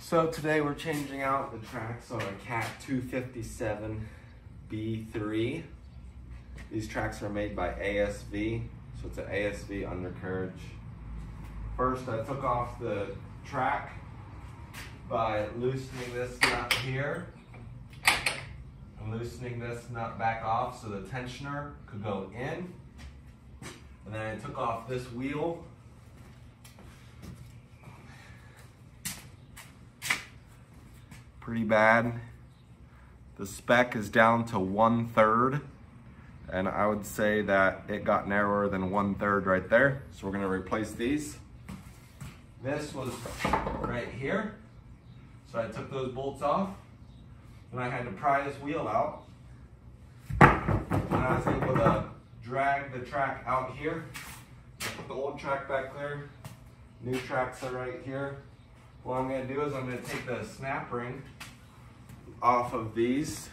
So today we're changing out the tracks on a Cat 257 B3. These tracks are made by ASV, so it's an ASV undercarriage. First, I took off the track by loosening this nut here and loosening this nut back off so the tensioner could go in. And then I took off this wheel pretty bad. The spec is down to 1/3, and I would say that it got narrower than 1/3 right there. So we're gonna replace these. This was right here. So I took those bolts off and I had to pry this wheel out. And I was able to drag the track out here. I put the old track back there. New tracks are right here. What I'm gonna do is I'm gonna take the snap ring off of these.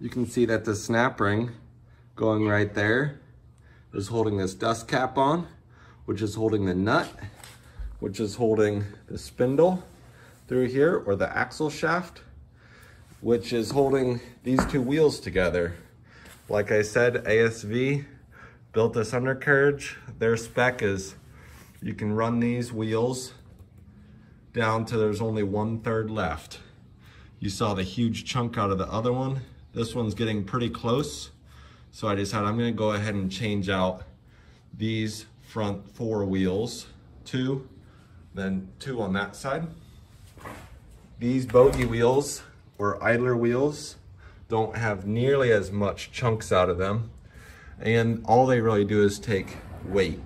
You can see that the snap ring going right there is holding this dust cap on, which is holding the nut, which is holding the spindle through here, or the axle shaft, which is holding these two wheels together. Like I said, ASV built this undercarriage. Their spec is you can run these wheels down to there's only 1/3 left. You saw the huge chunk out of the other one. This one's getting pretty close. So I decided I'm gonna go ahead and change out these front four wheels, two, then two on that side. These bogey wheels or idler wheels don't have nearly as much chunks out of them. And all they really do is take weight.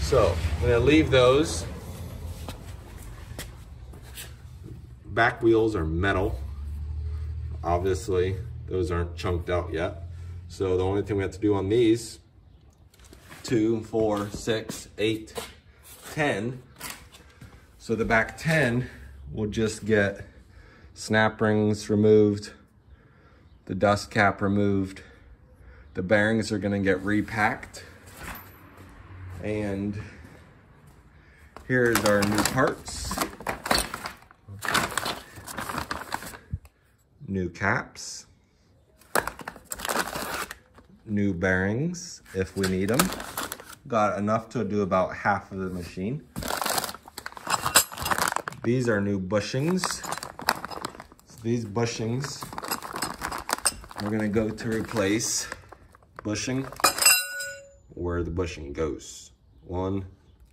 So I'm gonna leave those. Back wheels are metal. Obviously, those aren't chunked out yet. So the only thing we have to do on these, 2, 4, 6, 8, 10. So the back 10 will just get snap rings removed, the dust cap removed, the bearings are gonna get repacked. And here's our new parts. New caps. New bearings, if we need them. Got enough to do about half of the machine. These are new bushings. So these bushings, we're gonna go to replace bushing where the bushing goes. 1,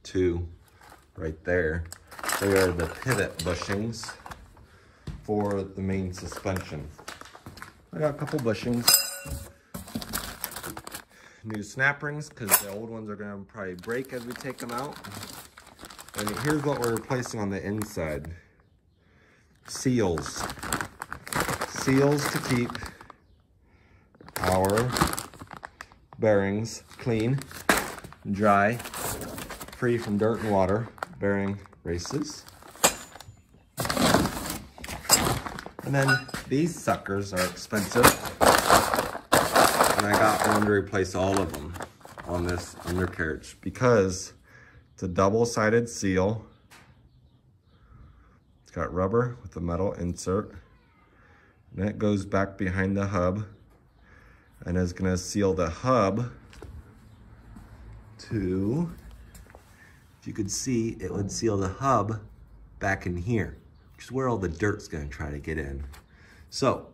2 right there. They are the pivot bushings for the main suspension. I got a couple bushings. New snap rings, because the old ones are going to probably break as we take them out. And here's what we're replacing on the inside. Seals. Seals to keep our bearings clean, dry, free from dirt and water, bearing races. And then these suckers are expensive. And I got one to replace all of them on this undercarriage because it's a double-sided seal. It's got rubber with a metal insert. And that goes back behind the hub and is gonna seal the hub to, if you could see, it would seal the hub back in here, which is where all the dirt's gonna try to get in. So,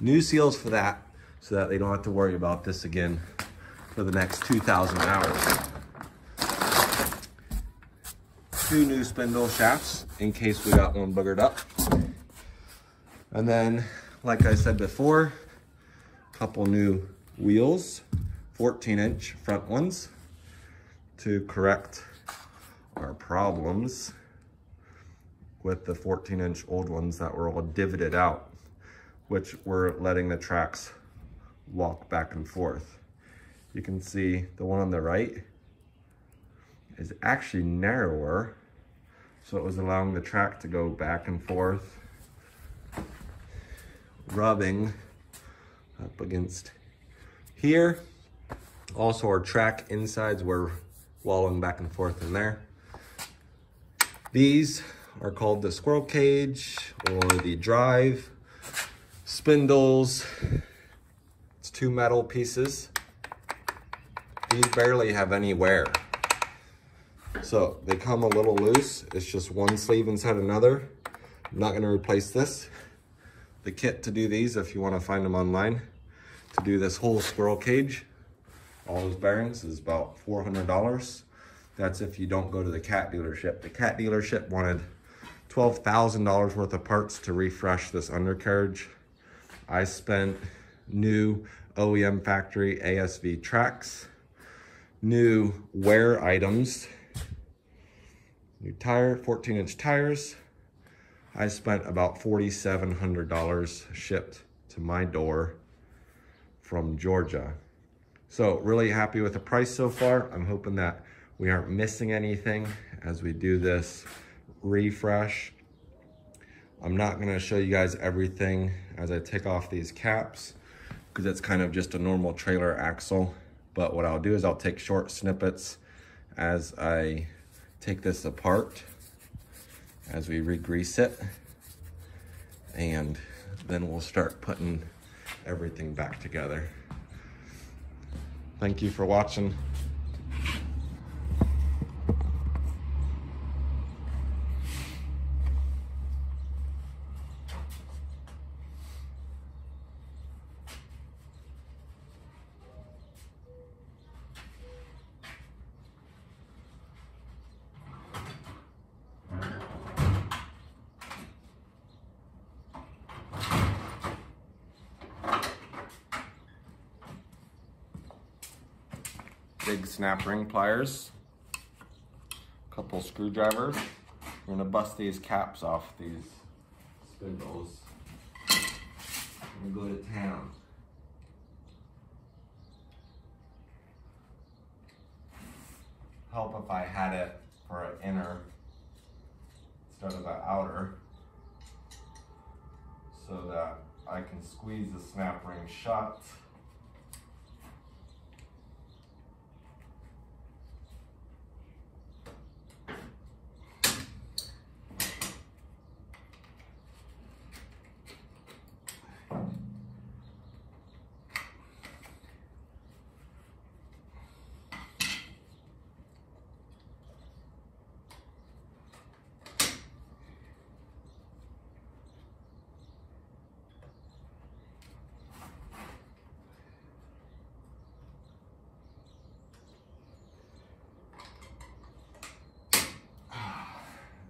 new seals for that, so that they don't have to worry about this again for the next 2,000 hours. Two new spindle shafts, in case we got one boogered up. And then, like I said before, couple new wheels, 14-inch front ones to correct our problems with the 14-inch old ones that were all divoted out, which were letting the tracks walk back and forth. You can see the one on the right is actually narrower, so it was allowing the track to go back and forth, rubbing up against here. Also our track insides were wallowing back and forth in there. These are called the squirrel cage or the drive spindles. It's two metal pieces. These barely have any wear. So they come a little loose. It's just one sleeve inside another. I'm not gonna replace this. The kit to do these, if you wanna find them online, to do this whole squirrel cage, all those bearings, is about $400. That's if you don't go to the Cat dealership. The Cat dealership wanted $12,000 worth of parts to refresh this undercarriage. I spent new OEM factory ASV tracks, new wear items, new tire, 14-inch tires. I spent about $4,700 shipped to my door from Georgia. So really happy with the price so far. I'm hoping that we aren't missing anything as we do this refresh. I'm not gonna show you guys everything as I take off these caps, because it's kind of just a normal trailer axle. But what I'll do is I'll take short snippets as I take this apart, as we re-grease it, and then we'll start putting everything back together. Thank you for watching. Big snap ring pliers, a couple screwdrivers. We're gonna bust these caps off these spindles. I'm gonna go to town. Help if I had it for an inner instead of an outer, so that I can squeeze the snap ring shut.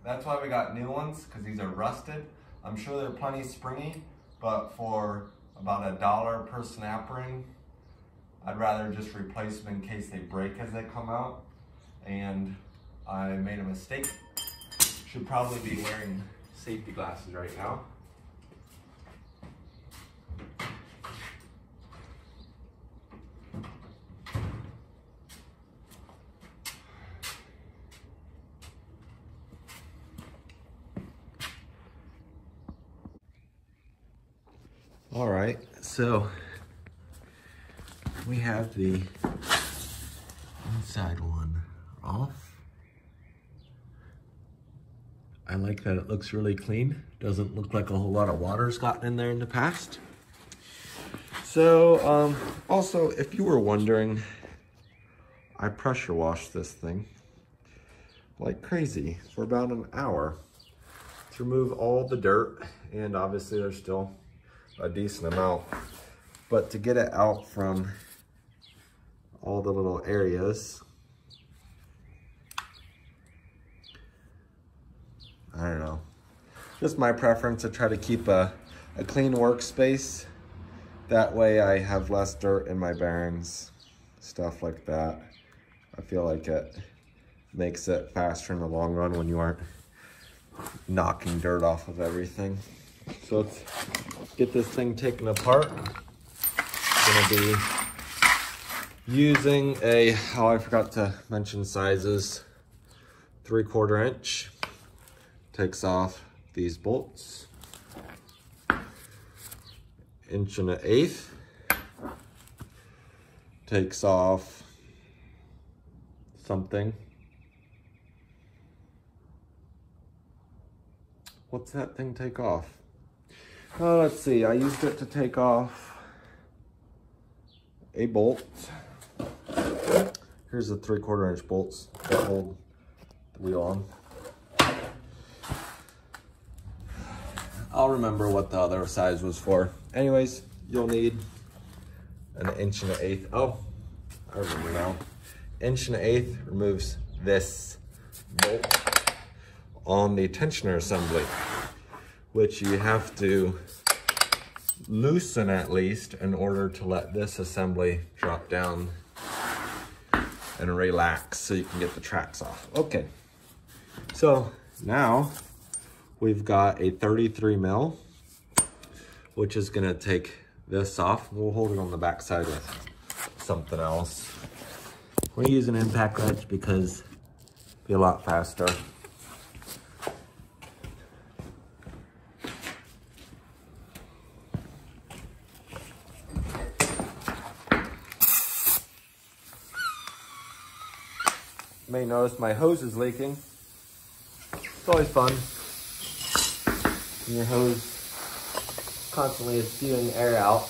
That's why we got new ones, because these are rusted. I'm sure they're plenty springy, but for about $1 per snap ring, I'd rather just replace them in case they break as they come out. And I made a mistake. Should probably be wearing safety glasses right now. All right, so we have the inside one off. I like that it looks really clean. Doesn't look like a whole lot of water's gotten in there in the past. So also, if you were wondering, I pressure washed this thing like crazy for about an hour to remove all the dirt, and obviously there's still a decent amount, but to get it out from all the little areas. I don't know, just my preference to try to keep a clean workspace. That way I have less dirt in my bearings, stuff like that. I feel like it makes it faster in the long run when you aren't knocking dirt off of everything. So let's get this thing taken apart. Gonna gonna be using a, oh, I forgot to mention sizes, 3/4 inch. Takes off these bolts, 1 1/8 inch. Takes off something. What's that thing take off? Oh, let's see, I used it to take off a bolt. Here's the 3/4 inch bolts that hold the wheel on. I'll remember what the other size was for. Anyways, you'll need an 1 1/8. Oh, I remember now. 1 1/8 removes this bolt on the tensioner assembly, which you have to loosen at least in order to let this assembly drop down and relax so you can get the tracks off. Okay, so now we've got a 33 mil, which is gonna take this off. We'll hold it on the back side with something else. We're using an impact wrench because it'll be a lot faster. You may notice my hose is leaking. It's always fun when your hose constantly is spewing air out.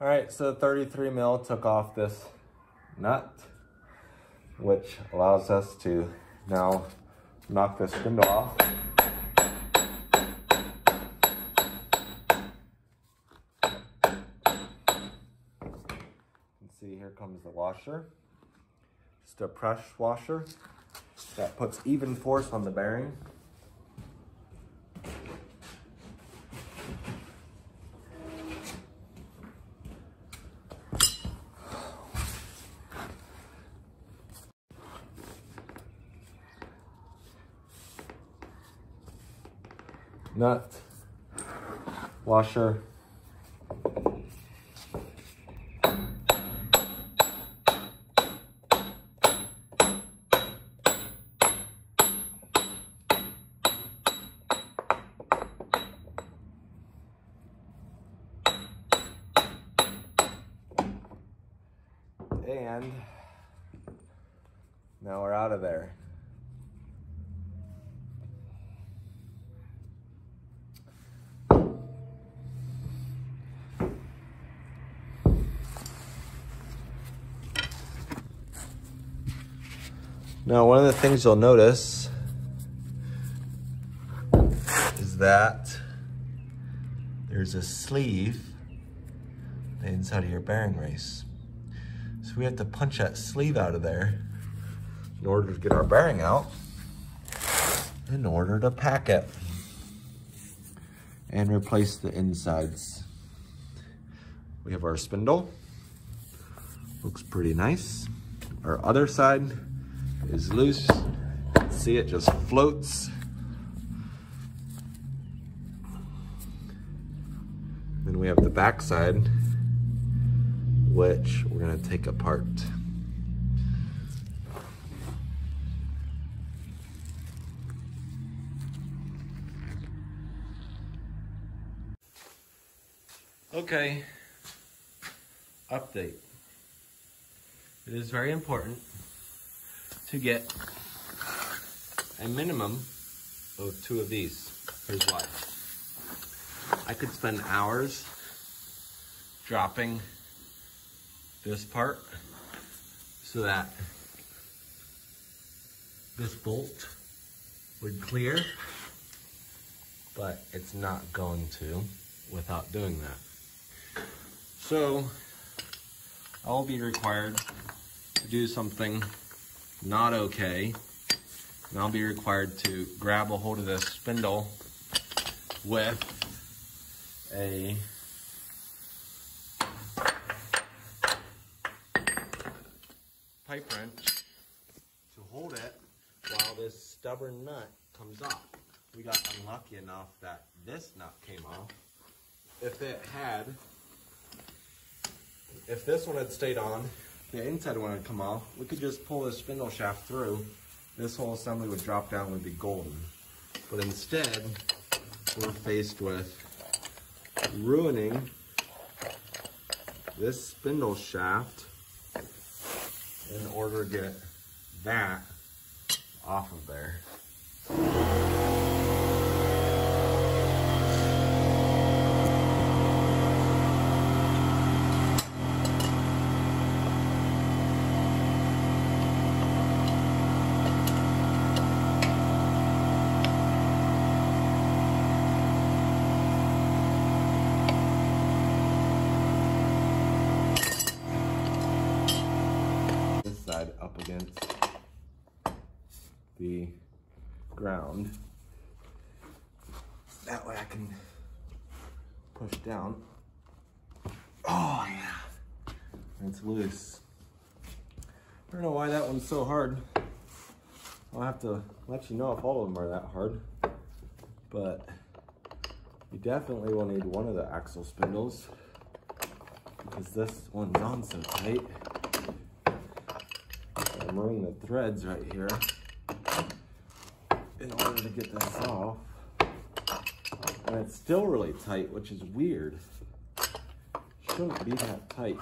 Alright, so the 33 mil took off this nut, which allows us to now knock this spindle off. You can see here comes the washer. Just a press washer that puts even force on the bearing. Nut, washer, and now we're out of there. Now, one of the things you'll notice is that there's a sleeve inside of your bearing race. So we have to punch that sleeve out of there in order to get our bearing out, in order to pack it and replace the insides. We have our spindle, looks pretty nice. Our other side is loose. See, it just floats. Then we have the back side, which we're going to take apart. Okay, update. It is very important to get a minimum of 2 of these. Here's why. I could spend hours dropping this part so that this bolt would clear, but it's not going to without doing that. So I'll be required to do something not okay, and I'll be required to grab a hold of this spindle with a pipe wrench to hold it while this stubborn nut comes off. We got unlucky enough that this nut came off. If this one had stayed on, the inside one would come off. We could just pull this spindle shaft through. This whole assembly would drop down and would be golden. But instead, we're faced with ruining this spindle shaft in order to get that off of there. Up against the ground. That way I can push down. Oh yeah, it's loose. I don't know why that one's so hard. I'll have to let you know if all of them are that hard, but you definitely will need one of the axle spindles because this one's on so tight. I'm running the threads right here in order to get this off, and it's still really tight, which is weird. Shouldn't be that tight.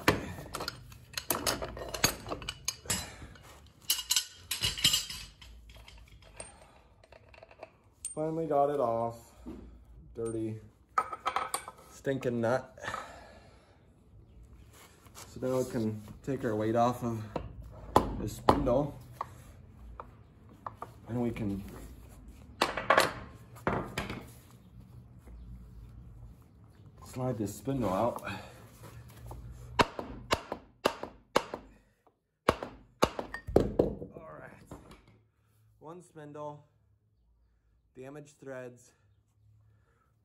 Finally got it off. Dirty, stinking nut. So now we can take our weight off of the spindle, and we can slide this spindle out. All right, one spindle, damaged threads,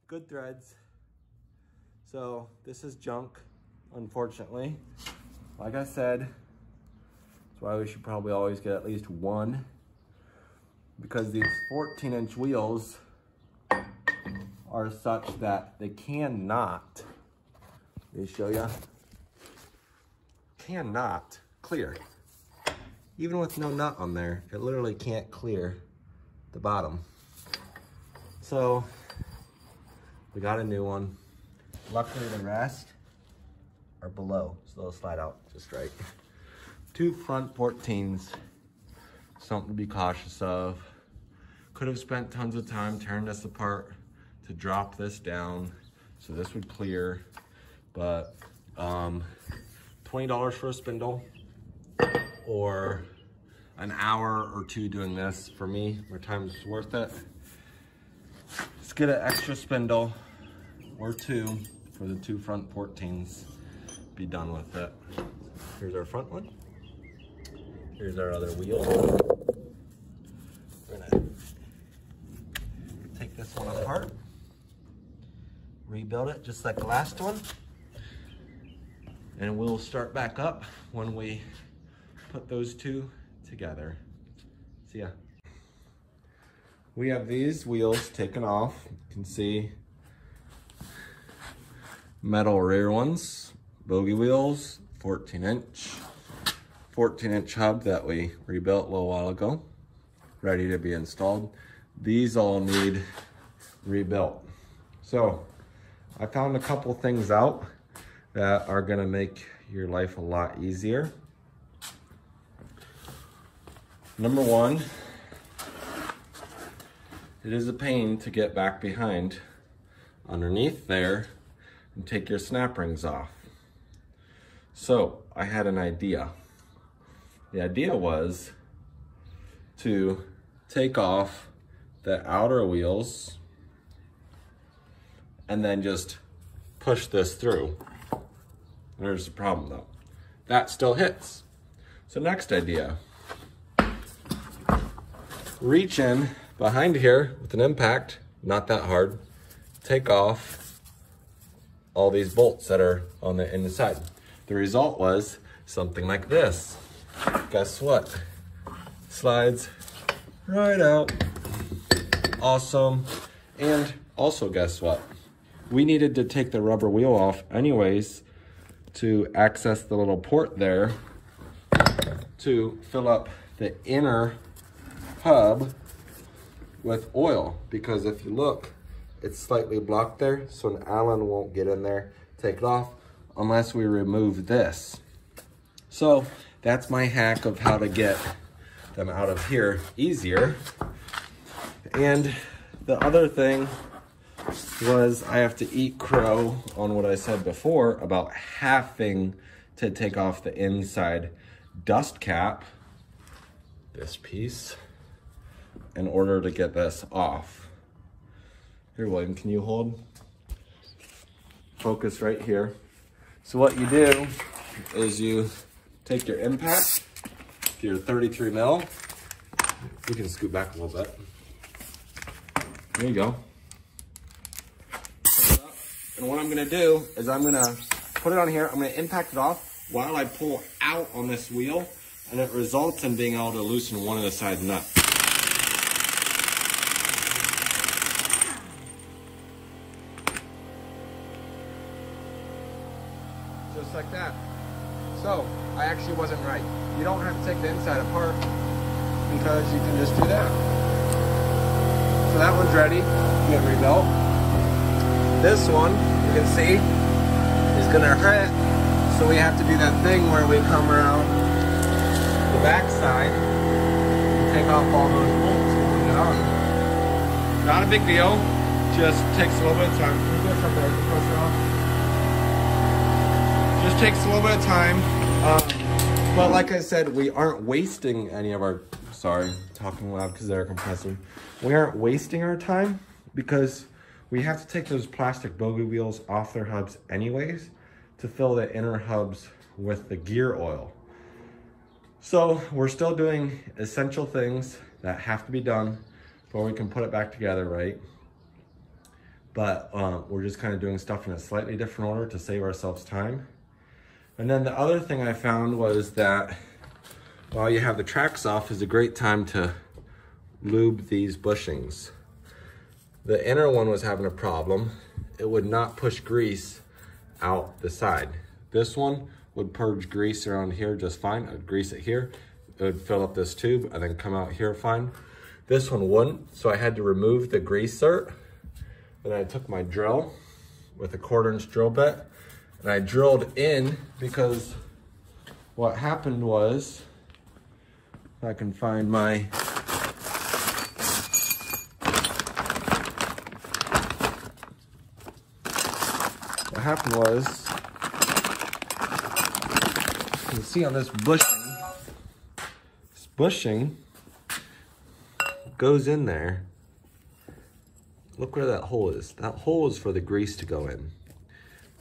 good threads. So this is junk, unfortunately. Like I said, why we should probably always get at least one, because these 14-inch wheels are such that they cannot, let me show you, cannot clear. Even with no nut on there, it literally can't clear the bottom. So we got a new one. Luckily the rest are below, so they'll slide out just right. Two front 14s, something to be cautious of. Could have spent tons of time tearing this apart to drop this down so this would clear, but $20 for a spindle or an hour or two doing this, for me, my time's worth it. Let's get an extra spindle or two for the two front 14s, be done with it. Here's our front one. Here's our other wheel. We're gonna take this one apart, rebuild it just like the last one, and we'll start back up when we put those two together. See ya. We have these wheels taken off. You can see metal rear ones, bogey wheels, 14-inch hub that we rebuilt a little while ago, ready to be installed. These all need rebuilt. So I found a couple things out that are gonna make your life a lot easier. Number one, it is a pain to get back behind underneath there and take your snap rings off. So I had an idea. The idea was to take off the outer wheels and then just push this through. There's the problem though. That still hits. So next idea, reach in behind here with an impact, not that hard, take off all these bolts that are on the inside. The result was something like this. Guess what? Slides right out. Awesome. And also guess what? We needed to take the rubber wheel off anyways to access the little port there to fill up the inner hub with oil, because if you look, it's slightly blocked there, so an Allen won't get in there, take it off, unless we remove this. So that's my hack of how to get them out of here easier. And the other thing was I have to eat crow on what I said before about having to take off the inside dust cap, this piece, in order to get this off. Here, William, can you hold? Focus right here. So what you do is you take your impact, your 33 mil. You can scoot back a little bit. There you go. And what I'm gonna do is I'm gonna put it on here, I'm gonna impact it off while I pull out on this wheel, and it results in being able to loosen one of the side nuts. Just like that. So, I actually wasn't right. You don't have to take the inside apart because you can just do that. So that one's ready, get rebuilt. This one, you can see, is gonna hurt. So we have to do that thing where we come around the backside and take off all those bolts and put it on. Not a big deal, just takes a little bit of time. Can you get something to push it off? Just takes a little bit of time. But like I said, we aren't wasting any of our, sorry, talking loud because they're compressing. We aren't wasting our time because we have to take those plastic bogey wheels off their hubs anyways to fill the inner hubs with the gear oil. So we're still doing essential things that have to be done before we can put it back together, right? But we're just kind of doing stuff in a slightly different order to save ourselves time. And then the other thing I found was that while you have the tracks off is a great time to lube these bushings. The inner one was having a problem. It would not push grease out the side. This one would purge grease around here just fine. I'd grease it here. It would fill up this tube and then come out here fine. This one wouldn't, so I had to remove the grease cert. Then I took my drill with a 1/4 inch drill bit and I drilled in, because what happened was, if I can find my you can see on this bushing goes in there. Look where that hole is. That hole is for the grease to go in.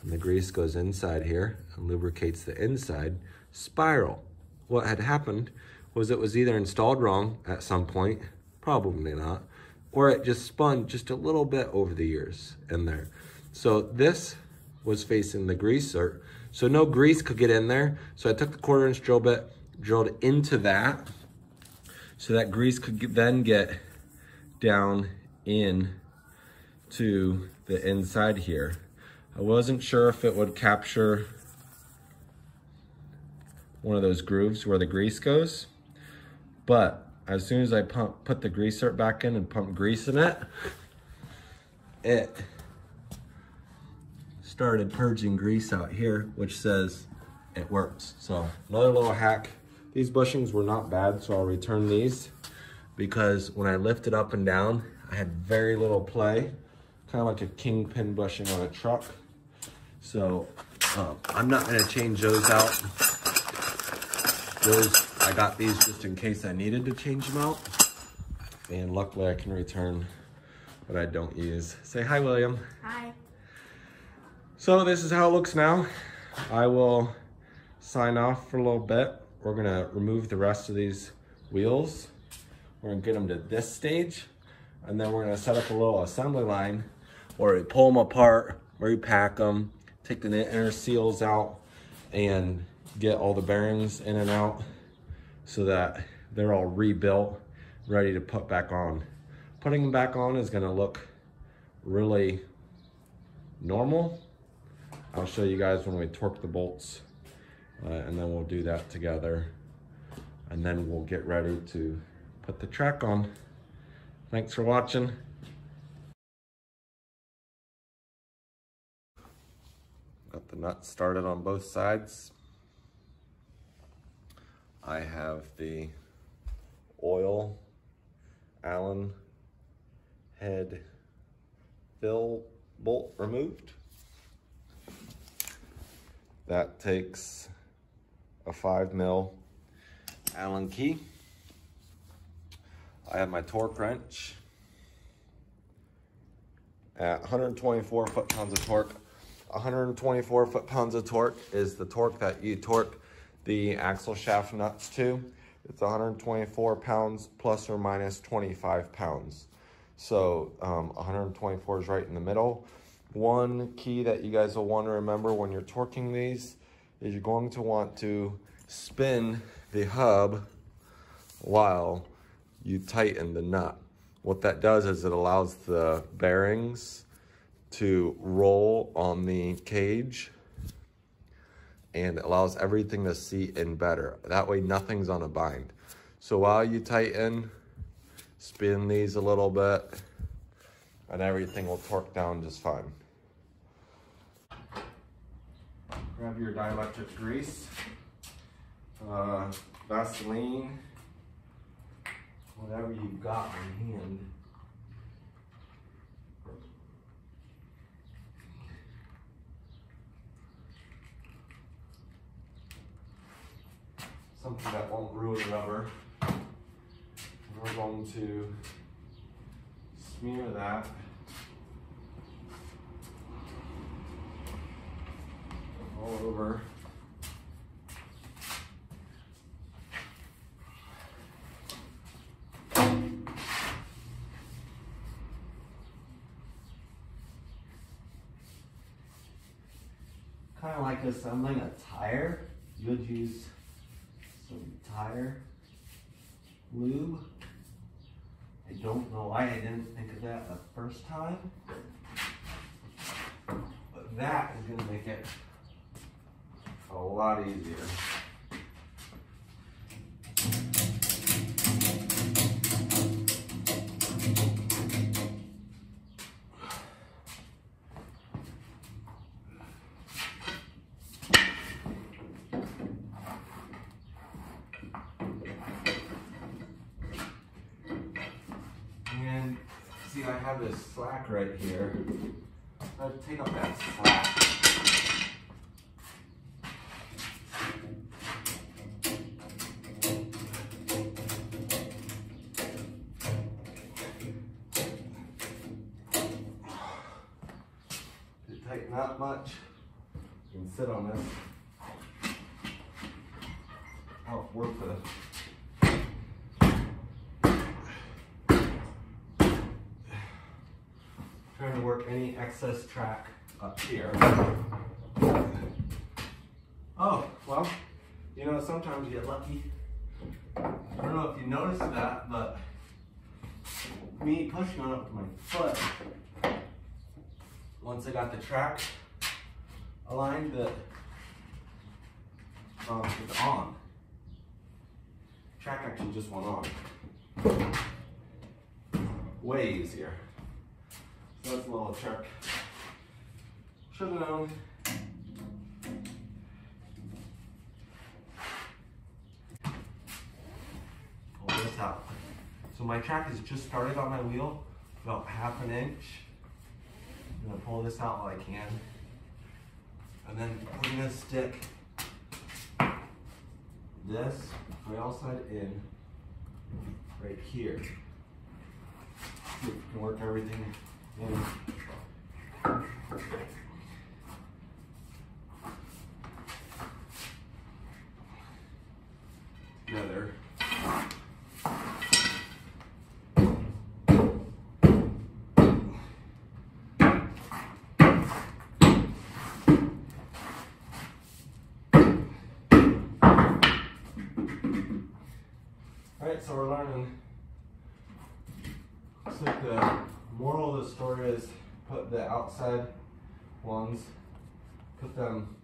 And the grease goes inside here and lubricates the inside spiral. What had happened was it was either installed wrong at some point, probably not, or it just spun just a little bit over the years in there. So this was facing the grease cert, so no grease could get in there. So I took the 1/4 inch drill bit, drilled into that, so that grease could then get down in to the inside here. I wasn't sure if it would capture one of those grooves where the grease goes, but as soon as I put the grease cert back in and pumped grease in it, it started purging grease out here, which says it works. So another little hack. These bushings were not bad, so I'll return these, because when I lifted up and down, I had very little play, kind of like a kingpin bushing on a truck. So I'm not going to change those out. Those, I got these just in case I needed to change them out. And luckily I can return what I don't use. Say hi, William. Hi. So this is how it looks now. I will sign off for a little bit. We're going to remove the rest of these wheels. We're going to get them to this stage. And then we're going to set up a little assembly line where we pull them apart, repack them, take the inner seals out, and get all the bearings in and out so that they're all rebuilt, ready to put back on. Putting them back on is going to look really normal. I'll show you guys when we torque the bolts, and then we'll do that together, and then we'll get ready to put the track on. Thanks for watching. Got the nuts started on both sides. I have the oil Allen head fill bolt removed. That takes a 5mm Allen key. I have my torque wrench. At 124 foot-pounds of torque. 124 foot-pounds of torque is the torque that you torque the axle shaft nuts to. It's 124 pounds plus or minus 25 pounds. So 124 is right in the middle. One key that you guys will want to remember when you're torquing these is you're going to want to spin the hub while you tighten the nut. What that does is it allows the bearings to roll on the cage and it allows everything to seat in better. That way nothing's on a bind. So while you tighten, spin these a little bit and everything will torque down just fine. Grab your dielectric grease, Vaseline, whatever you've got in hand. Something that won't ruin rubber. We're going to smear that all over. Kind of like assembling a tire, you would use some tire lube. I don't know why I didn't think of that the first time, but that is going to make it a lot easier. See, I have this slack right here. I'll take up that slack. To tighten that much, you can sit on this. Oh, work for this. Trying to work any excess track up here. Oh, well, you know, sometimes you get lucky. I don't know if you noticed that, but me pushing on up to my foot, once I got the track aligned, that it's on. Track action just went on. Way easier. That's a little trick. Should've known. Pull this out. So my track has just started on my wheel, about half an inch. I'm gonna pull this out while I can. and then we're going to stick this rail side in right here. We can work everything in. Together. Alright, so we're learning. Looks like the moral of the story is put the outside ones, put them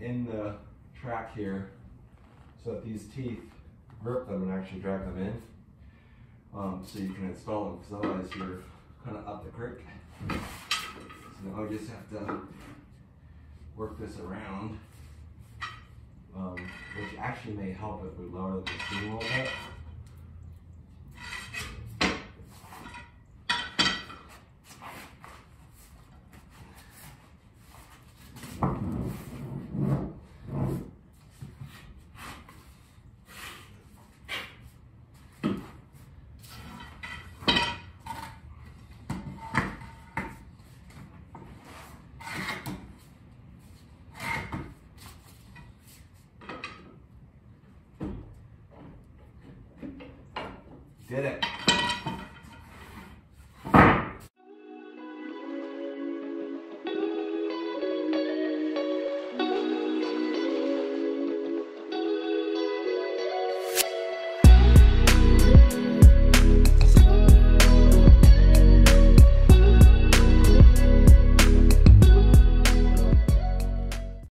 in the track here so that these teeth grip them and actually drag them in, so you can install them, because otherwise you're kind of up the creek. So now I just have to work this around, which actually may help if we lower the machine a little bit. Did it.